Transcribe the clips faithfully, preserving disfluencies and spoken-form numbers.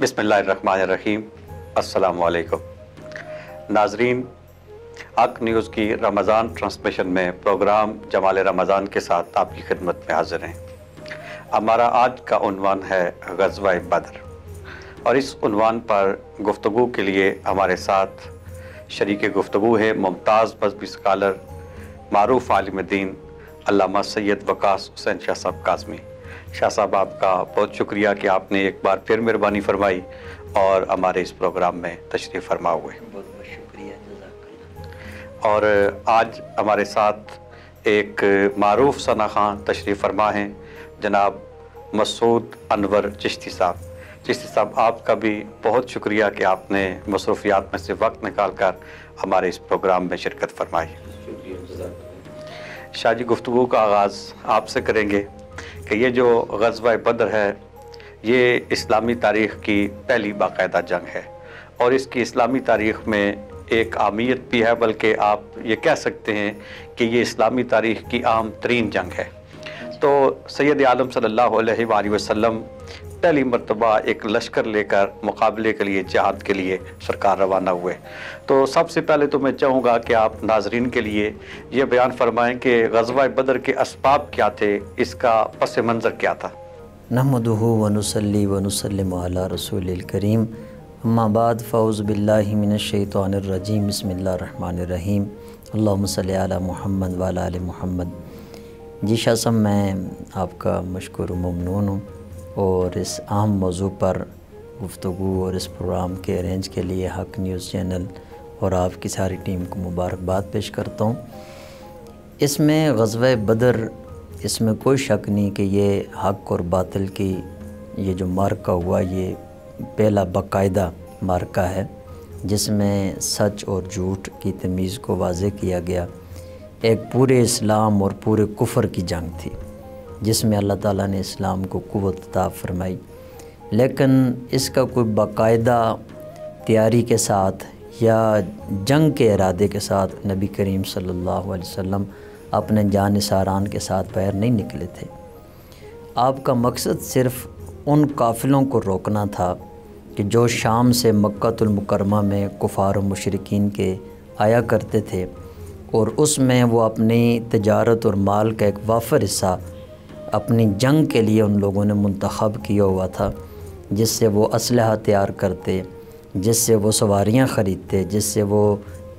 बिस्मिल्लाहिर्रहमानिर्रहीम। अस्सलामुअलैकुम नाजरीन, हक न्यूज़ की रमज़ान ट्रांसमिशन में प्रोग्राम जमाल रमज़ान के साथ आपकी खिदमत में हाजिर हैं। हमारा आज का उन्वान है ग़ज़वा-ए बद्र, और इस उन्वान पर गुफ्तगू के लिए हमारे साथ शरीक गुफ्तगू है मुमताज़ मज़हबी स्कॉलर, मारूफ़ आलिम दीन अल्लामा सैयद वक़ास हुसैन शाह काज़मी। शाह साहब, आपका बहुत शुक्रिया कि आपने एक बार फिर मेहरबानी फरमाई और हमारे इस प्रोग्राम में तशरीफ़ फरमा हुए। बहुत बहुत शुक्रिया। और आज हमारे साथ एक मारूफ सना खां तशरीफ़ फरमा हैं, जनाब मसूद अनवर चिश्ती साहब। चिश्ती साहब, आपका भी बहुत शुक्रिया कि आपने मसरूफियात में से वक्त निकाल कर हमारे इस प्रोग्राम में शिरकत फरमाई। शाह जी, गुफ्तगू का आगाज़ आपसे करेंगे कि ये जो ग़ज़वा-ए बद्र है, ये इस्लामी तारीख़ की पहली बाकायदा जंग है, और इसकी इस्लामी तारीख़ में एक अहमियत भी है, बल्कि आप ये कह सकते हैं कि ये इस्लामी तारीख़ की अहम तरीन जंग है। तो सैयद आलम सल्लल्लाहु अलैहि वसल्लम पहली मरतबा एक लश्कर लेकर मुकाबले के लिए, जहाद के लिए सरकार रवाना हुए। तो सबसे पहले तो मैं चाहूँगा कि आप नाजरीन के लिए ये बयान फरमाएँ कि ग़ज़वा-ए बद्र के असबाब क्या थे, इसका पस मंज़र क्या था। नहमदुहु व नुसल्ली व नुसल्लिमु अला रसूलिल करीम, अम्मा बाद फ़ऊज़ु बिल्लाहि मिनश शैतानिर रजीम, बिस्मिल्लाहिर रहमानिर रहीम, अल्लाहुम्मा सल्लि अला मुहम्मद व अला आलि मुहम्मद। जी शाह साहब, मैं आपका मशकूर ममनून हूँ, और इस अहम मौजू पर गुफ्तगू और इस प्रोग्राम के अरेंज के लिए हक न्यूज़ चैनल और आपकी सारी टीम को मुबारकबाद पेश करता हूँ। इसमें ग़ज़वा-ए बद्र, इसमें कोई शक नहीं कि ये हक और बातिल की ये जो मार्का हुआ, ये पहला बाकायदा मार्का है जिसमें सच और झूठ की तमीज़ को वाज़े किया गया। एक पूरे इस्लाम और पूरे कुफ़र की जंग थी जिसमें अल्लाह ताला ने इस्लाम को कुव्वत अता फरमाई, लेकिन इसका कोई बाकायदा तैयारी के साथ या जंग के इरादे के साथ नबी करीम सल्लल्लाहु अलैहि वसल्लम अपने जानिसारान के साथ बाहर नहीं निकले थे। आपका मकसद सिर्फ़ उन काफ़िलों को रोकना था कि जो शाम से मक्कातुल मुकर्रमा में कुफ़ार और मुशरिकीन के आया करते थे, और उसमें वो अपनी तजारत और माल का एक वाफर हिस्सा अपनी जंग के लिए उन लोगों ने मुंतखब किया हुआ था, जिससे वो असलहा तैयार करते, जिससे वो सवारियां ख़रीदते, जिससे वो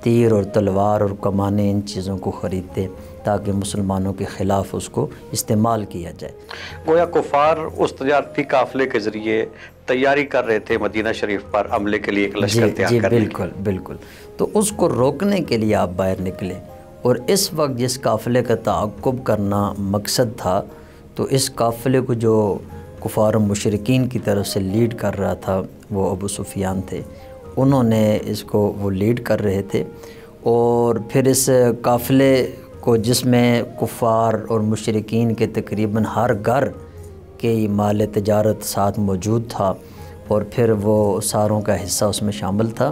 तीर और तलवार और कमाने, इन चीज़ों को ख़रीदते ताकि मुसलमानों के ख़िलाफ़ उसको इस्तेमाल किया जाए। गोया कुफ़ार उस तजारती काफ़िले के ज़रिए तैयारी कर रहे थे मदीना शरीफ पर हमले के लिए, एक लश्कर तैयार करने। बिल्कुल बिल्कुल। तो उसको रोकने के लिए आप बाहर निकले, और इस वक्त जिस काफ़िले का ताक़ुब करना मकसद था, तो इस काफ़िले को जो कुफ़ार मुशरिकीन की तरफ से लीड कर रहा था वो अबू सुफियान थे। उन्होंने इसको वो लीड कर रहे थे, और फिर इस काफ़िले को जिसमें कुफ़ार और मुशरिकीन के तकरीबन हर घर के माल तजारत साथ मौजूद था, और फिर वो सारों का हिस्सा उसमें शामिल था।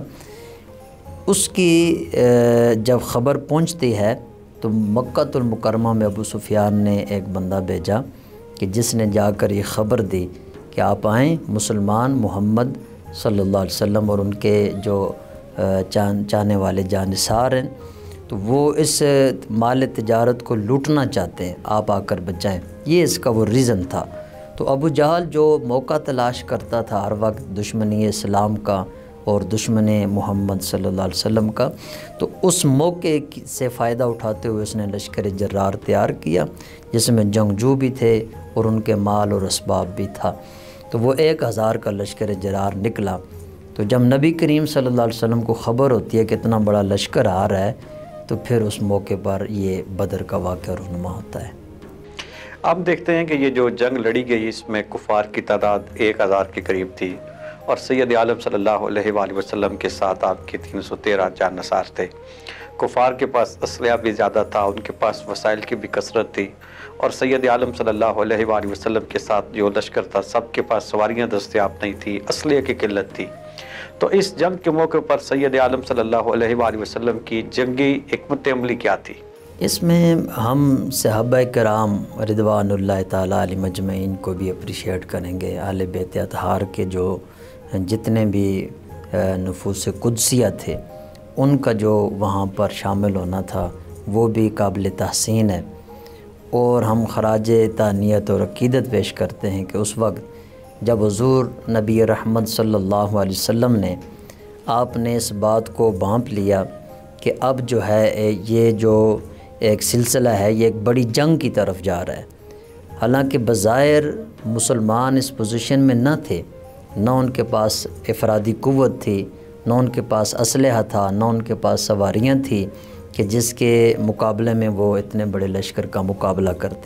उसकी जब ख़बर पहुंचती है तो मक्कातुल मुकर्रमा में अबू सुफियान ने एक बंदा भेजा कि जिसने जाकर ये ख़बर दी कि आप आएँ, मुसलमान मोहम्मद सल्लल्लाहु अलैहि वसल्लम और उनके जो चाह चाहने वाले जानिसार हैं, तो वो इस माल तजारत को लूटना चाहते हैं, आप आकर बचाएं। ये इसका वो रीज़न था। तो अबू जहल जो मौका तलाश करता था हर वक्त दुश्मनी इस्लाम का और दुश्मन मोहम्मद सल्लल्लाहु अलैहि वसल्लम का, तो उस मौके से फ़ायदा उठाते हुए उसने लश्कर जर्रार तैयार किया, जिसमें जंगजू भी थे और उनके माल और असबाब भी था। तो वो एक हज़ार का लश्कर जर्रार निकला। तो जब नबी करीम सल्लल्लाहु अलैहि वसल्लम को ख़बर होती है कि इतना बड़ा लश्कर आ रहा है, तो फिर उस मौके पर ये बदर का वाक़या रुनुमा होता है। अब देखते हैं कि ये जो जंग लड़ी गई, इसमें कुफ़ार की तादाद एक हज़ार के करीब थी, और सैयद आलम सल्लल्लाहु अलैहि वसल्लम के साथ आपके तीन सौ तेरह जान नसार थे। कुफार के पास असलहा भी ज़्यादा था, उनके पास वसाइल की भी कसरत थी और सैयद आलम सल्लल्लाहु अलैहि वसल्लम के साथ जो लश्कर था सब के पास सवारियाँ दस्तियाब नहीं थी, असलहे की किल्लत थी। तो इस जंग के मौके पर सैयद आलम सल्लल्लाहु अलैहि वसल्लम की जंगी हिकमत अमली क्या थी? इसमें हम सहाबा कराम रिदवानुल्लाह ताला अलैहि मजमईन को भी अप्रिशिएट करेंगे। आले बैत अतहार के जो जितने भी नफूस कुदसिया थे उनका जो वहाँ पर शामिल होना था वो भी काबिल तहसीन है। और हम खराज तानियत और अक़ीदत पेश करते हैं कि उस वक्त जब हुज़ूर नबी रहमत सल्लल्लाहु अलैहि वसल्लम ने आपने इस बात को भांप लिया कि अब जो है ये जो एक सिलसिला है ये एक बड़ी जंग की तरफ जा रहा है। हालांकि बज़ाहिर मुसलमान इस पोजीशन में न थे, ना उनके पास इफरादी कुव्वत थी, ना उनके पास असलहा था, ना उनके पास सवारियाँ थी कि जिसके मुकाबले में वो इतने बड़े लश्कर का मुकाबला करते।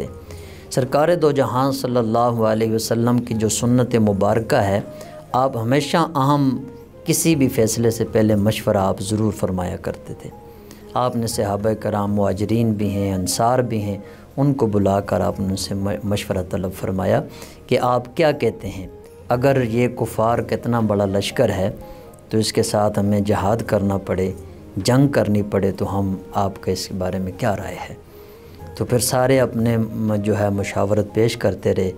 सरकार दो जहां सल्लल्लाहु अलैहि वसल्लम की जो सुन्नत मुबारक है, आप हमेशा अहम किसी भी फ़ैसले से पहले मशवरा आप ज़रूर फरमाया करते थे। आपने सहाबा कराम मुआजरीन भी हैं, अंसार भी हैं, उनको बुला कर आपने उनसे मशवरा तलब फरमाया कि आप क्या कहते हैं, अगर ये कुफ़ार का इतना बड़ा लश्कर है तो इसके साथ हमें जिहाद करना पड़े, जंग करनी पड़े, तो हम आपके इस बारे में क्या राय है? तो फिर सारे अपने जो है मुशावरत पेश करते रहे।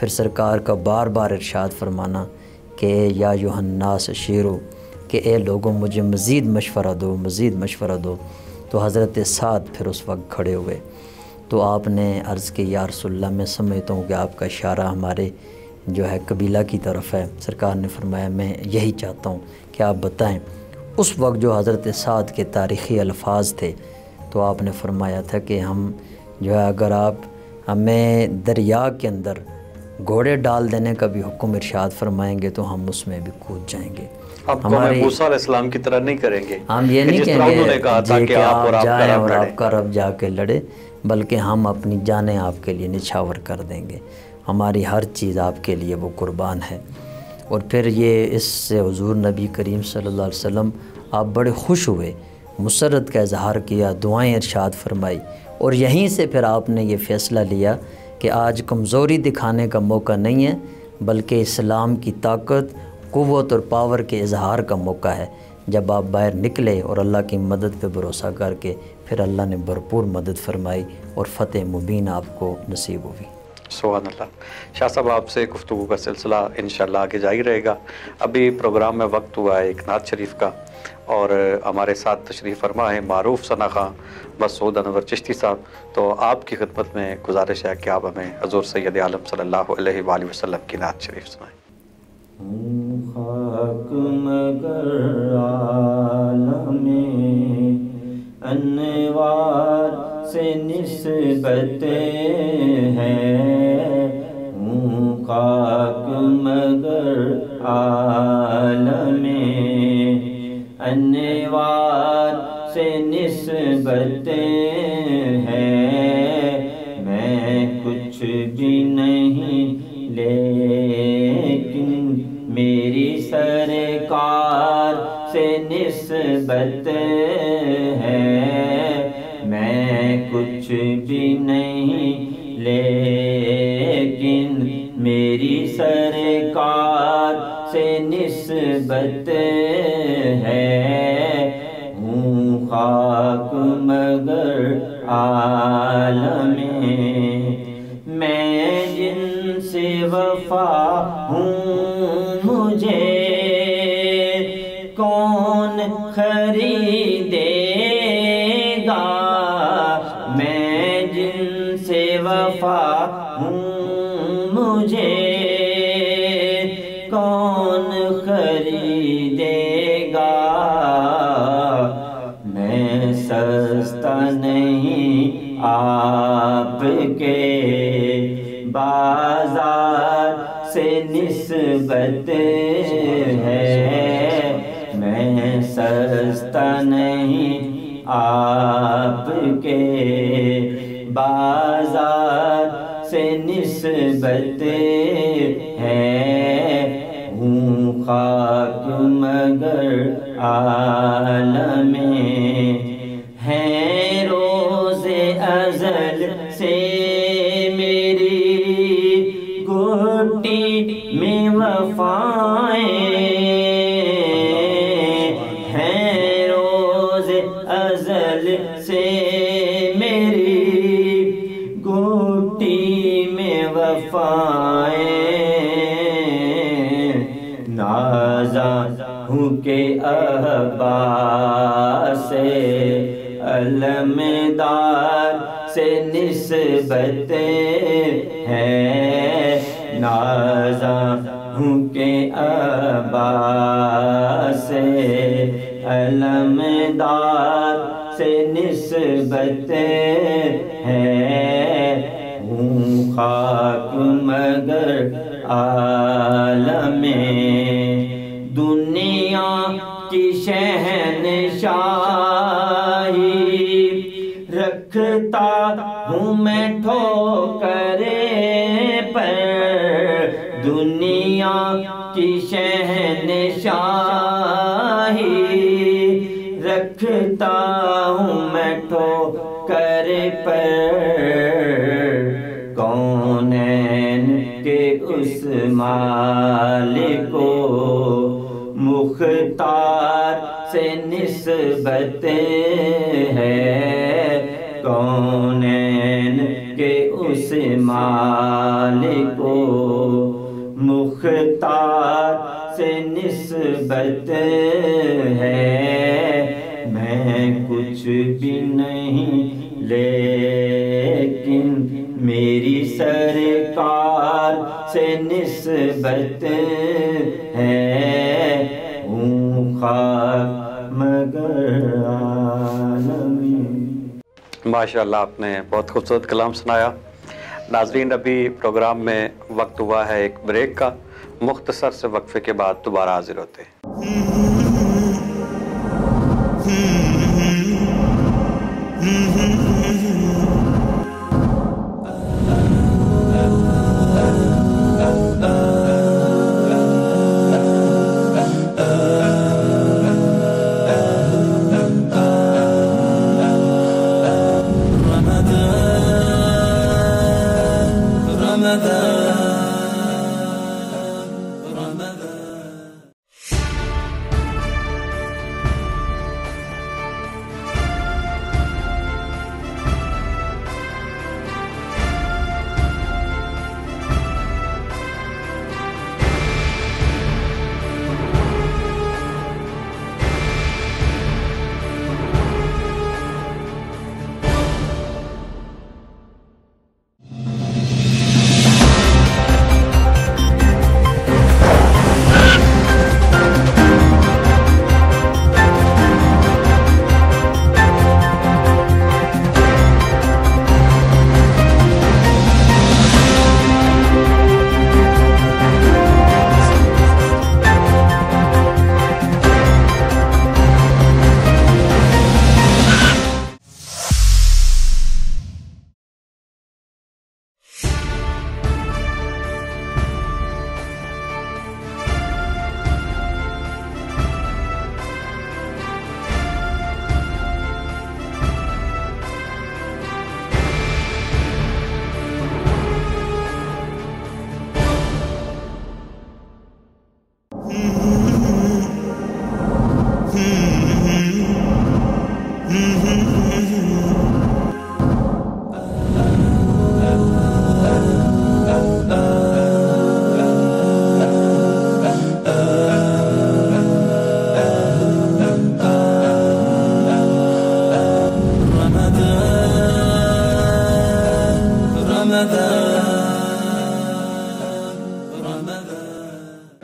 फिर सरकार का बार बार इरशाद फरमाना कि या युहन्नास शेरो कि ए लोगों मुझे मज़ीद मशवरा दो, मज़ीद मशवरा दो। तो हज़रत साद फिर उस वक्त खड़े हुए तो आपने अर्ज़ के या रसूलल्लाह मैं समझता हूँ कि आपका इशारा हमारे जो है कबीला की तरफ है। सरकार ने फरमाया मैं यही चाहता हूँ कि आप बताएं। उस वक्त जो हज़रत साद के तारीख़ी अल्फाज थे तो आपने फरमाया था कि हम जो है अगर आप हमें दरिया के अंदर घोड़े डाल देने का भी हुक्म इरशाद फरमाएंगे तो हम उसमें भी कूद जाएंगे। हमारे मूसा अलैहिस्सलाम की तरह नहीं करेंगे, हम ये नहीं कहेंगे कि आप जाएं और आपका रब जाके लड़े, बल्कि हम अपनी जानें आपके लिए निछावर कर देंगे, हमारी हर चीज़ आपके लिए वो कुर्बान है। और फिर ये इससे हुजूर नबी करीम सल्लल्लाहु अलैहि वसल्लम आप बड़े खुश हुए, मुसरत का इजहार किया, दुआएं इरशाद फरमाई। और यहीं से फिर आपने ये फ़ैसला लिया कि आज कमज़ोरी दिखाने का मौका नहीं है, बल्कि इस्लाम की ताकत, कुव्वत और पावर के इजहार का मौका है। जब आप बाहर निकले और अल्लाह की मदद पे भरोसा करके फिर अल्लाह ने भरपूर मदद फरमाई और फ़तेह मुबीन आपको नसीब हुई। सुभान अल्लाह। शाह साहब आपसे गुफ्तगू का सिलसिला इंशाअल्लाह आगे जारी रहेगा। अभी प्रोग्राम में वक्त हुआ है एक नात शरीफ का और हमारे साथ तशरीफ़ फरमा है मारूफ सना खां मसूद अनवर चिश्ती साहब। तो आपकी खिदमत में गुजारिश है कि आप हमें हजूर सैयद आलम सल्लल्लाहु अलैहि वसल्लम की नात शरीफ सुनाएं। से निस्बते हैं मुखाक मगर आलमे अन्यवार से निस्बते हैं। मैं कुछ भी नहीं लेकिन मेरी सरकार से निस्बते हैं। मैं कुछ भी नहीं लेकिन मेरी सरकार से निस्बत है। हूँ खाक मगर आलम मैं जिनसे वफा हूँ मुझे कौन खरीदे। मुझे कौन खरीदेगा। मैं सस्ता नहीं आपके बाजार से निस्बत है। मैं सस्ता नहीं आपके बाजार से निस्बत है। हूँ खाक मगर आलम है रोज अजल से मेरी घुटी में वफाएं हैं रोज अजल से मेरी घुटी में वफाएं हूँ के अब्बास से अलमदार से निस्बतें हैं नाज़ा हूँ के अब्बास से अलमदार से निस्बतें हैं हूँ खाक मगर आलम दुनिया की शहनशाही रखता हूँ मैं ठोकरे पर दुनिया की शहनशाही रखता हूँ मैं ठोकरे पर कौनैन के उस मालिक को मुख्तार से निस्बतें हैं कौनैन के उस मालिक को मुख्तार से निस्बतें हैं मैं कुछ भी नहीं लेकिन मेरी सरकार से निस्बतें हैं माशाअल्लाह आपने बहुत खूबसूरत कलाम सुनाया। नाज़रीन अभी प्रोग्राम में वक्त हुआ है एक ब्रेक का, मुख्तसर से वक्फे के बाद दोबारा हाजिर होते हैं।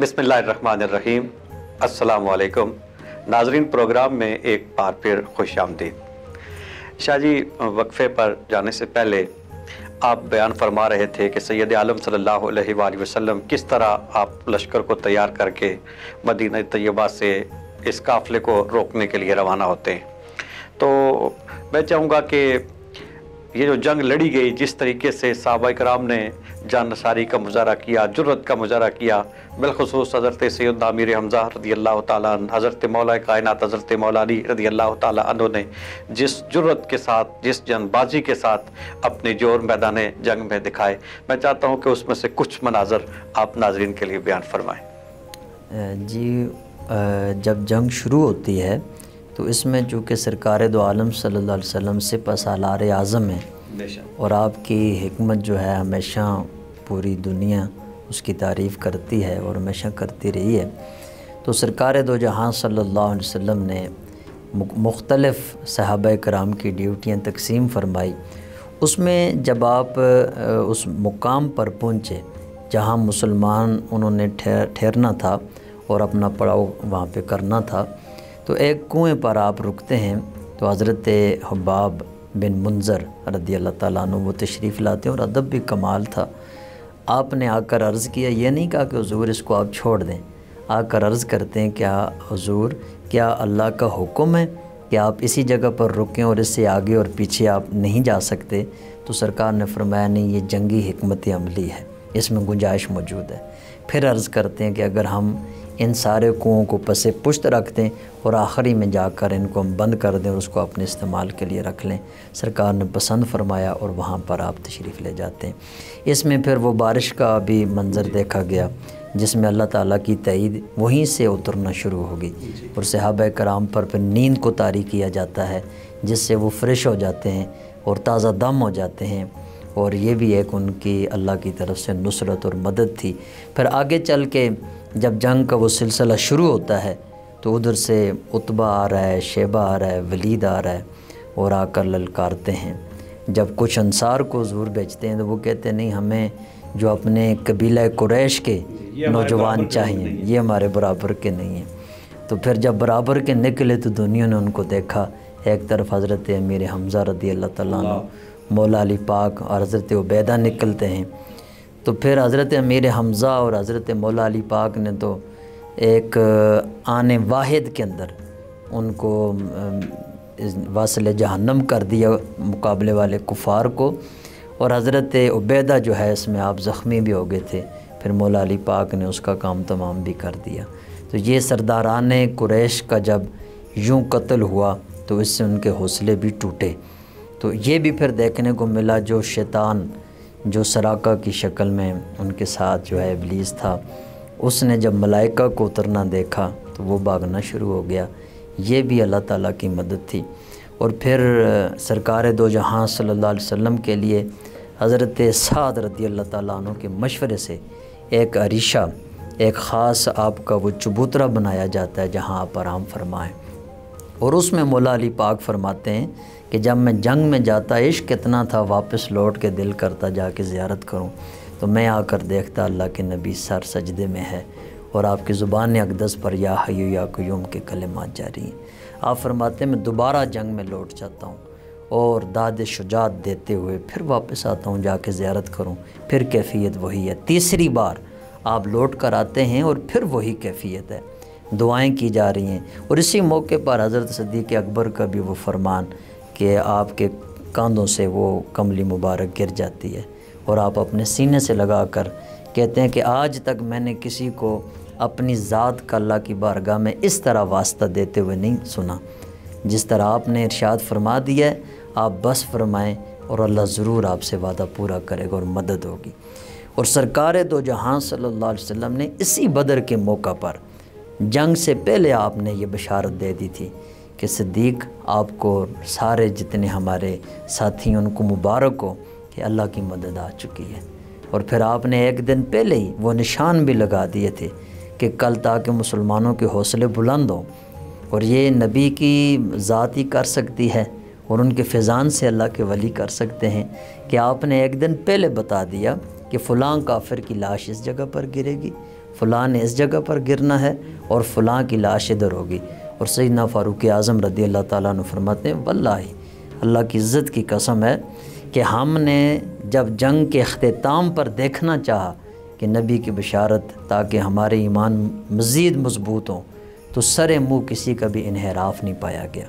बिस्मिल्लाहिर्रहमानिर्रहीम। अस्सलामुअलैकुम नाजरीन, प्रोग्राम में एक बार फिर खुश आमदीद। शाह जी, वक्फे पर जाने से पहले आप बयान फरमा रहे थे कि सैयद आलम सल्लल्लाहु अलैहि वसल्लम किस तरह आप लश्कर को तैयार करके मदीना तैयबा से इस काफ़िले को रोकने के लिए रवाना होते हैं। तो मैं चाहूँगा कि ये जो जंग लड़ी गई, जिस तरीके से सहाबा-ए-कराम ने जान नसारी का मुजाहरा किया, जुर्रत का मुजाहरा किया। बिलखसूस हज़रत सैयद अमीर हमज़ा रदी अल्लाह तआला अन्हु, हज़रत मौला कायनात हज़रत मौला अली रदी अल्लाह तआला अन्हु ने जिस जुर्रत के साथ, जिस जानबाजी के साथ अपने जोर मैदान जंग में दिखाए, मैं चाहता हूँ कि उसमें से कुछ मनाजर आप नाजरीन के लिए बयान फरमाएँ। जी, जब जंग शुरू होती है तो इसमें चूँकि सरकार दो आलम सल्लल्लाहु अलैहि वसल्लम से पसालार आज़म है और आपकी हिकमत जो है हमेशा पूरी दुनिया उसकी तारीफ़ करती है और हमेशा करती रही है, तो सरकार दो जहां सल्लल्लाहु अलैहि वसल्लम ने मुख्तलिफ़ सहाबा कराम की ड्यूटियाँ तकसीम फरमाई। उसमें जब आप उस मुकाम पर पहुँचे जहाँ मुसलमान उन्होंने ठहरना था और अपना पड़ाव वहाँ पे करना था, तो एक कुएं पर आप रुकते हैं, तो हज़रत हुबाब बिन मुंज़र रदी अल्लाह ताला अन्हु वो तशरीफ़ लाते हैं और अदब भी कमाल था। आपने आकर अर्ज़ किया, ये नहीं कहा कि हुज़ूर इसको आप छोड़ दें, आकर अर्ज़ करते हैं क्या हुज़ूर, क्या अल्लाह का हुक्म है कि आप इसी जगह पर रुकें और इससे आगे और पीछे आप नहीं जा सकते? तो सरकार ने फरमाया नहीं, ये जंगी हिकमत अमली है, इसमें गुंजाइश मौजूद है। फिर अर्ज़ करते हैं कि अगर हम इन सारे कुओं को पसे पुश्त रख दें और आखिरी में जाकर इनको हम बंद कर दें और उसको अपने इस्तेमाल के लिए रख लें, सरकार ने पसंद फरमाया और वहाँ पर आप तशरीफ़ ले जाते हैं। इसमें फिर वो बारिश का भी मंज़र देखा गया जिसमें अल्लाह ताला की तईद वहीं से उतरना शुरू होगी और सहाबा कराम पर फिर नींद को तारी किया जाता है जिससे वो फ्रेश हो जाते हैं और ताज़ा दम हो जाते हैं, और ये भी एक उनकी अल्लाह की तरफ से नुसरत और मदद थी। फिर आगे चल के जब जंग का वो सिलसिला शुरू होता है तो उधर से उतबा आ रहा है, शैबा आ रहा है, वलीद आ रहा है और आकर ललकारते हैं। जब कुछ अंसार को हुजूर भेजते हैं तो वो कहते हैं नहीं, हमें जो अपने कबीला कुरैश के नौजवान चाहिए, ये हमारे बराबर के नहीं हैं। तो फिर जब बराबर के निकले तो दुनिया ने उनको देखा, एक तरफ हज़रत अमीर हमज़ा रदी अल्लाह तआला अन्हु, मौला अली पाक और हज़रत उबैदा निकलते हैं, तो फिर हज़रत अमीर हमज़ा और हज़रत मौला अली पाक ने तो एक आने वाहिद के अंदर उनको वासिल जहन्नम कर दिया मुकाबले वाले कुफ़ार को, और हज़रत उबैदा जो है इसमें आप ज़ख्मी भी हो गए थे, फिर मौला अली पाक ने उसका काम तमाम भी कर दिया। तो ये सरदारान कुरैश का जब यूं कत्ल हुआ तो इससे उनके हौसले भी टूटे। तो ये भी फिर देखने को मिला जो शैतान जो सराका की शक्ल में उनके साथ जो है इब्लीस था, उसने जब मलाइका को उतरना देखा तो वो भागना शुरू हो गया, ये भी अल्लाह ताला की मदद थी। और फिर सरकार दो जहां सल्लल्लाहु अलैहि वसल्लम के लिए हज़रत साद रदी अल्लाह ताला अन्हु के मशवरे से एक अरीशा, एक ख़ास आपका वो चबूतरा बनाया जाता है जहाँ आप आराम फरमाएँ, और उसमें मौला अली पाक फरमाते हैं कि जब मैं जंग में जाता इश्क कितना था, वापस लौट के दिल करता जाके ज़ियारत करूं, तो मैं आकर देखता अल्लाह के नबी सर सजदे में है और आपकी ज़ुबान अकदस पर या हय्यू या क़य्यूम के कलिमात जारी हैं। आप फरमाते मैं दोबारा जंग में लौट जाता हूं और दाद शुजात देते हुए फिर वापस आता हूं, जाके ज़ियारत करूं, फिर कैफियत वही है। तीसरी बार आप लौट कर आते हैं और फिर वही कैफियत है, दुआएँ की जा रही हैं। और इसी मौके पर हज़रत सिद्दीक़ अकबर का भी वो फरमान कि आपके कंधों से वो कमली मुबारक गिर जाती है और आप अपने सीने से लगा कर कहते हैं कि आज तक मैंने किसी को अपनी ज़ात का अल्लाह की बारगाह में इस तरह वास्ता देते हुए नहीं सुना, जिस तरह आपने इरशाद फरमा दिया है। आप बस फरमाएं और अल्लाह ज़रूर आपसे वादा पूरा करेगा और मदद होगी। और सरकार दो जहां सल्लल्लाहु अलैहि वसल्लम ने इसी बदर के मौका पर जंग से पहले आपने ये बशारत दे दी थी कि सिद्दीक़ आपको सारे जितने हमारे साथी उनको मुबारक हो कि अल्लाह की मदद आ चुकी है, और फिर आपने एक दिन पहले ही वो निशान भी लगा दिए थे कि कल ताकि मुसलमानों के हौसले बुलंद हों, और ये नबी की ज़ात ही कर सकती है और उनके फ़िज़ान से अल्लाह के वली कर सकते हैं कि आपने एक दिन पहले बता दिया कि फ़लाँ काफिर की लाश इस जगह पर गिरेगी, फ़लाँ ने इस जगह पर गिरना है और फ़लाँ की लाश इधर होगी। और सैयदना फ़ारूक आज़म रदी अल्लाह ताला अन्हु फरमाते हैं वल्लाही अल्लाह की इज़्ज़त की कसम है कि हमने जब जंग के अख्ताम पर देखना चाहा कि नबी की बशारत ताकि हमारे ईमान मज़ीद मजबूत हों, तो सरे मुँह किसी का भी इन्हराफ नहीं पाया गया,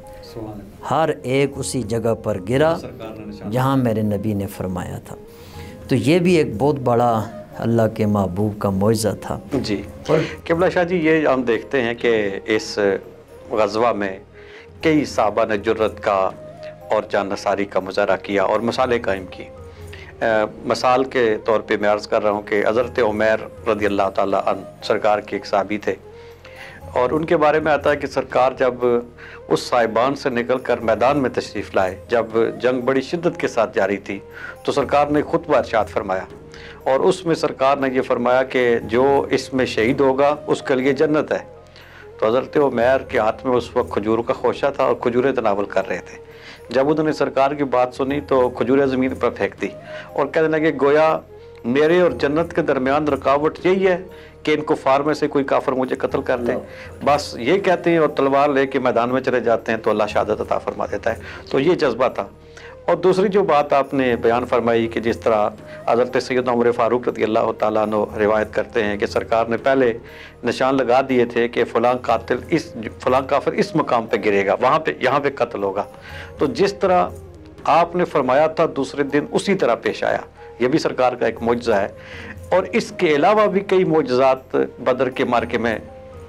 हर एक उसी जगह पर गिरा जहाँ मेरे नबी ने फरमाया था। तो ये भी एक बहुत बड़ा अल्लाह के महबूब का मुआज़ा था जी। किबला शाह जी, ये हम देखते हैं कि इस गजवा में कई साहबा ने जुर्रत का और जानसारी का मुजाहरा किया और मसाले कायम की। आ, मसाल के तौर पे मैं अर्ज़ कर रहा हूँ कि हज़रत उमर रदी अल्लाह ताला अन्हु सरकार के एक साहबी थे और उनके बारे में आता है कि सरकार जब उस साहिबान से निकलकर मैदान में तशरीफ़ लाए, जब जंग बड़ी शिद्दत के साथ जारी थी, तो सरकार ने खुतबा इरशाद फरमाया और उसमें सरकार ने यह फरमाया कि जो इसमें शहीद होगा उसके लिए जन्नत है। तो हज़रत उमर के हाथ में उस वक्त खजूर का खोशा था और खजूरें तनावल कर रहे थे। जब उन्होंने सरकार की बात सुनी तो खजूरें ज़मीन पर फेंक दी और कहने लगे गोया मेरे और जन्नत के दरमियान रुकावट यही है कि इन कुफार में से कोई काफिर मुझे कत्ल कर दे, बस ये कहते हैं और तलवार लेके मैदान में चले जाते हैं तो अल्लाह शहादत अता फरमा देता है। तो ये जज्बा था। और दूसरी जो बात आपने बयान फरमाई कि जिस तरह हज़रत सैयदना उमर फ़ारूक रज़ी अल्लाह तआला अन्हु रिवायत करते हैं कि सरकार ने पहले निशान लगा दिए थे कि फ़लां कातिल इस फ़लां काफिर इस मकाम पे गिरेगा, वहाँ पे यहाँ पे कत्ल होगा। तो जिस तरह आपने फरमाया था दूसरे दिन उसी तरह पेश आया, ये भी सरकार का एक मुआज़ा है। और इसके अलावा भी कई मुआज़ात बदर के मार्के में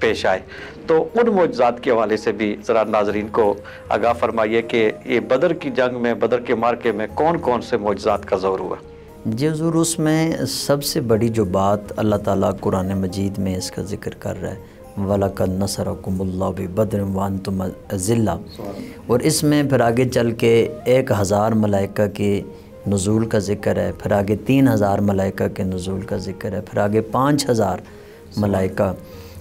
पेश आए, तो उन मुआज़ात के हवाले से भी ज़रा नाजरीन को आगाह फरमाइए कि ये बदर की जंग में, बदर के मार्के में कौन कौन से मुआज़ात का ज़ोर हुआ। जी ज़रूर, उसमें सबसे बड़ी जो बात अल्लाह ताला कुरान मजीद में इसका जिक्र कर रहा है, वलक़द नसरकुमुल्लाहु बिबद्र वअंतुम अज़िल्ला, और इसमें फिर आगे चल के एक हज़ार मलाइका के नुज़ूल का जिक्र है, फिर आगे तीन हज़ार मलाइका के नुज़ूल का जिक्र है, फिर आगे पाँच हज़ार मलाइका।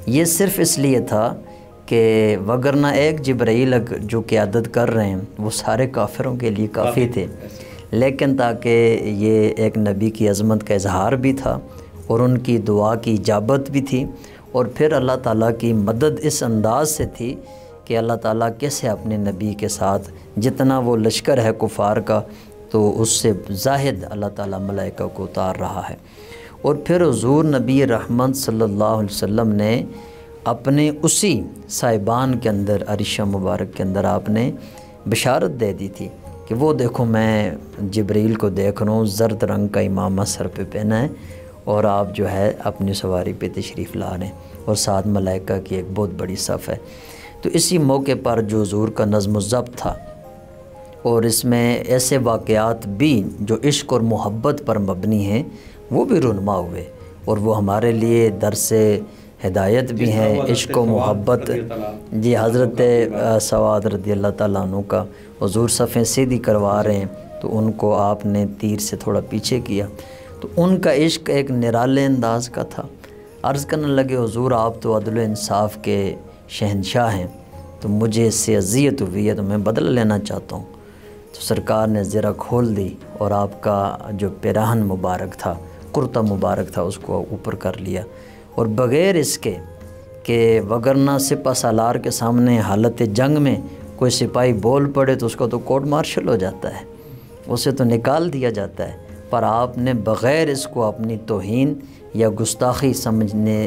ये सिर्फ इसलिए था कि वगरना एक जिब्राइल जो क़यादत कर रहे हैं वो सारे काफ़िरों के लिए काफ़ी थे, लेकिन ताकि ये एक नबी की अज़मत का इजहार भी था और उनकी दुआ की इजाबत भी थी। और फिर अल्लाह ताला की मदद इस अंदाज से थी कि अल्लाह ताला कैसे अपने नबी के साथ, जितना वो लश्कर है कुफ़ार का तो उससे जाहिद अल्लाह ताला मलाइका को उतार रहा है। और फिर हुजूर नबी रहमत सल्लल्लाहु अलैहि वसल्लम ने अपने उसी साहिबान के अंदर, अरिशा मुबारक के अंदर आपने बशारत दे दी थी कि वो देखो मैं जिब्रील को देख रहा हूँ, जर्द रंग का इमामा सर पे पहना है और आप जो है अपनी सवारी पे तशरीफ़ ला रहे हैं और साथ मलाइका की एक बहुत बड़ी सफ़ है। तो इसी मौके पर जो हुजूर का नज़्म ज़ब्त था, और इसमें ऐसे वाक़यात भी जो इश्क और मोहब्बत पर मबनी हैं वो भी रुनमा हुए और वो हमारे लिए दरसे हिदायत भी हैं। इश्क व मोहब्बत जी, हज़रत सवाद रदी अल्लाह ताला अन्हु का हुजूर सफ़ें सीधी करवा रहे हैं तो उनको आपने तीर से थोड़ा पीछे किया, तो उनका इश्क एक निराले अंदाज का था। अर्ज़ करने लगे हुजूर आप तो अदल इंसाफ़ के शहनशाह हैं, तो मुझे इससे अजियत हुई है तो मैं बदला लेना चाहता हूँ। तो सरकार ने ज़रा खोल दी और आपका जो पिराहन मुबारक था, कुर्ता मुबारक था, उसको ऊपर कर लिया और बग़ैर इसके कि वगरना सिपा सालार के सामने हालत जंग में कोई सिपाही बोल पड़े तो उसका तो कोर्ट मार्शल हो जाता है, उसे तो निकाल दिया जाता है, पर आपने बग़ैर इसको अपनी तौहीन या गुस्ताखी समझने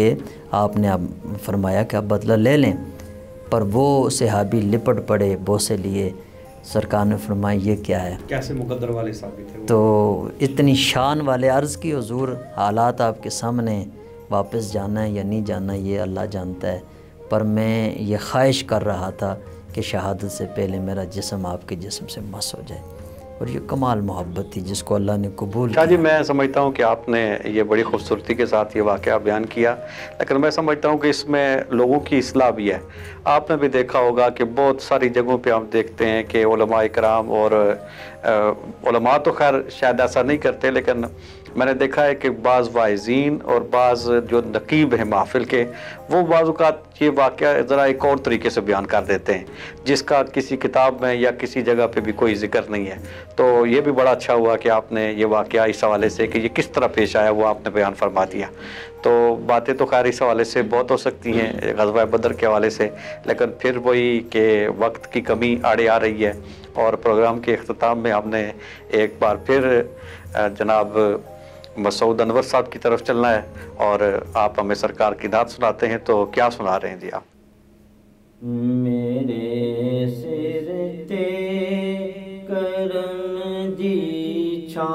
के आपने आप फरमाया कि आप बदला ले लें। पर वो सहाबी लिपट पड़े, बोसे लिए। सरकार ने फरमाया ये क्या है, कैसे मुकद्दर वाले साबित है। तो इतनी शान वाले, अर्ज़ की हुजूर हालात आपके सामने, वापस जाना है या नहीं जाना ये अल्लाह जानता है, पर मैं ये ख्वाहिश कर रहा था कि शहादत से पहले मेरा जिस्म आपके जिस्म से मस हो जाए। और ये कमाल मोहब्बत थी जिसको अल्लाह ने कबूल किया। जी, मैं समझता हूँ कि आपने ये बड़ी खूबसूरती के साथ ये वाक़या बयान किया, लेकिन मैं समझता हूँ कि इसमें लोगों की इस्लाह भी है। आपने भी देखा होगा कि बहुत सारी जगहों पे हम देखते हैं कि उलमा इकराम और उलमा तो खैर शायद ऐसा नहीं करते, लेकिन मैंने देखा है कि बाज़ वाइजीन और बाज़ जो नकीब हैं महफिल के, वो बाज़ात ये वाक़या ज़रा एक और तरीके से बयान कर देते हैं जिसका किसी किताब में या किसी जगह पे भी कोई जिक्र नहीं है। तो ये भी बड़ा अच्छा हुआ कि आपने ये वाक़या इस हवाले से कि ये किस तरह पेश आया वो आपने बयान फरमा दिया। तो बातें तो खैर इस हवाले से बहुत हो सकती हैं ग़ज़वा बदर के हवाले से, लेकिन फिर वही कि वक्त की कमी आड़े आ रही है और प्रोग्राम के अख्ताम में हमने एक बार फिर जनाब मसूद अनवर साहब की तरफ चलना है और आप हमें सरकार की नात सुनाते हैं, तो क्या सुना रहे हैं जी आप? मेरे सिर ते करम जी छा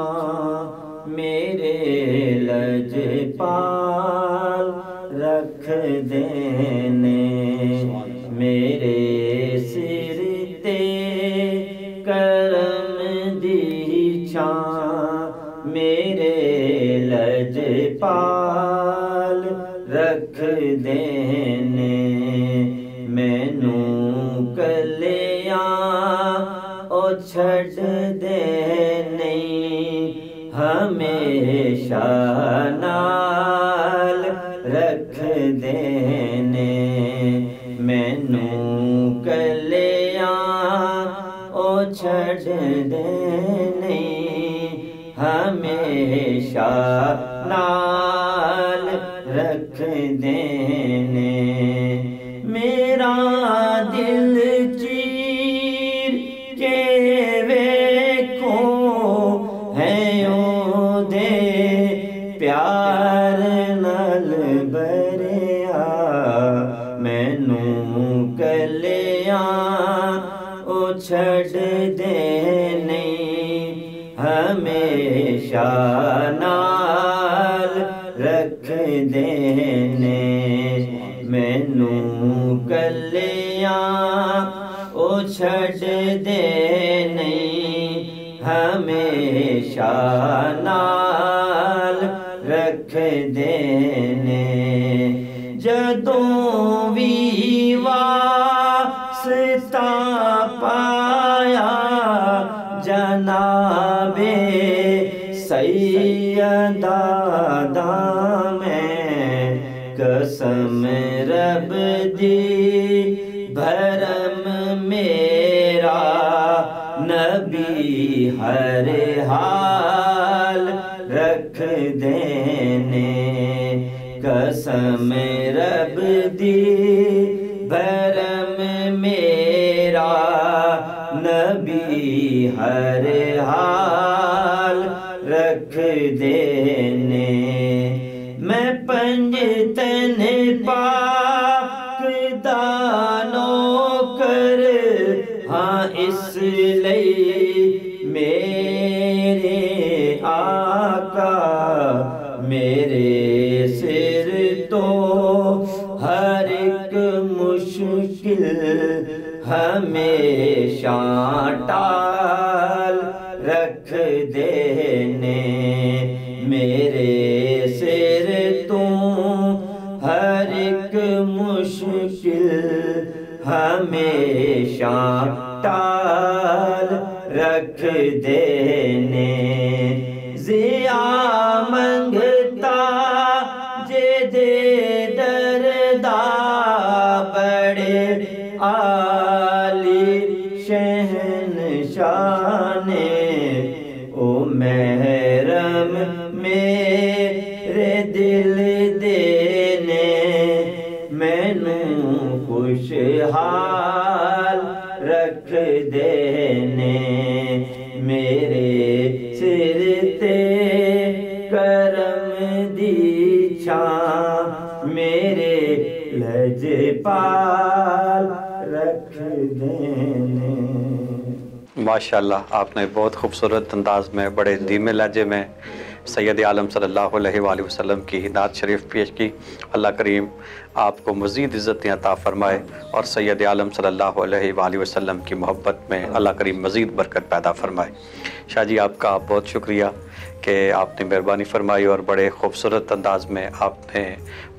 मैनू कलिया ओ छड़ दे नहीं हमेशा नाल रख देने मैनू कलिया ओ छड़ दे नहीं हमेशा नाल रख देने मेरा दिल चीर के वेखो है ओदे प्यार नाल भरिया मैनू कलिया ओ छड़ दे नहीं हमेशा नाल रख देने मैनू कलिया ओ छड़ दे नहीं हमेशा नाल रख देने जदों भी वास्ता पाया जनाबे सैयदा दा कसम रब दी भरम मेरा नबी हर हाल रख देने कसम रब दी भरम मेरा नबी हर हाल रख देने मैं पंजतन पाक दानो कर हाँ इसलिए मेरे आका मेरे सिर तो हर एक मुश्किल हमेशा टाल रख देने मेरे सिर हर एक मुश्किल हमेशा टाल रख देने जिया मंगता जे दे दरदा बड़े आली शहनशाह ने ओ महरम मेरे दिल दे खुशहाल रख देने मेरे सिर ते करम दी छां मेरे लजपाल रख देने। माशाल्लाह आपने बहुत खूबसूरत अंदाज में बड़े धीमे लहजे में सैयद आलम सल्लल्लाहु अलैहि वसल्लम की हिदायत शरीफ पेश की। अल्लाह करीम आपको मज़ीद इज़्ज़तें अता फ़रमाए और सैयद आलम सल्लल्लाहु अलैहि वसल्लम की मोहब्बत में अल्लाह करीम मज़ीद बरकत पैदा फ़रमाए। शाह जी आपका बहुत शुक्रिया कि आपने मेहरबानी फ़रमाई और बड़े खूबसूरत अंदाज़ में आपने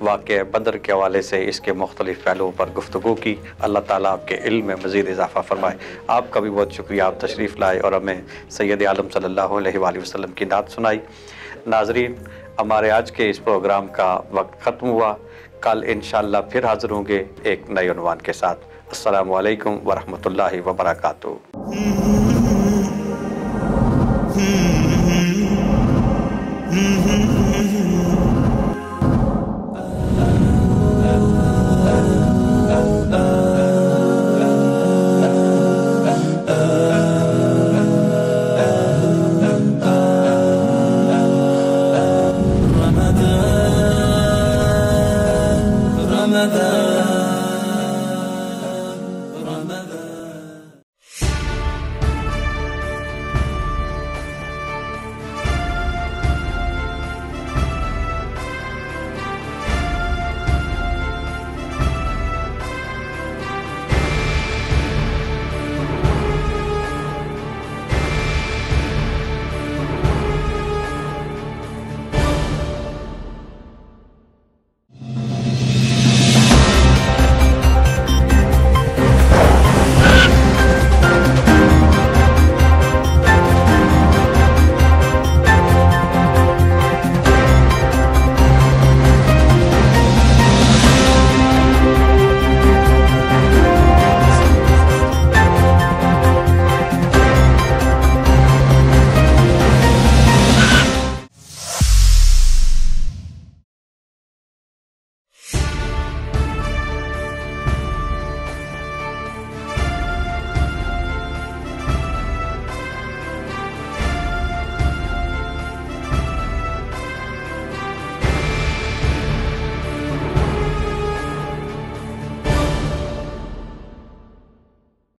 वाक़या बदर के हवाले से इसके मुख्तलिफ़ पहलुओं पर गुफ्तगू की। अल्लाह ताला आपके इल्म में मज़ीद इजाफ़ा फ़रमाए। आपका भी बहुत शुक्रिया आप तशरीफ़ लाए और हमें सैयद आलम सल्लल्लाहु अलैहि वसल्लम की दात सुनाई। नाज़रीन हमारे आज के इस प्रोग्राम का वक्त ख़त्म हुआ। कल इंशाअल्लाह फिर हाज़िर होंगे एक नए उन्वान के साथ। अस्सलामु अलैकुम वरहमतुल्लाहि वबरकातुहू।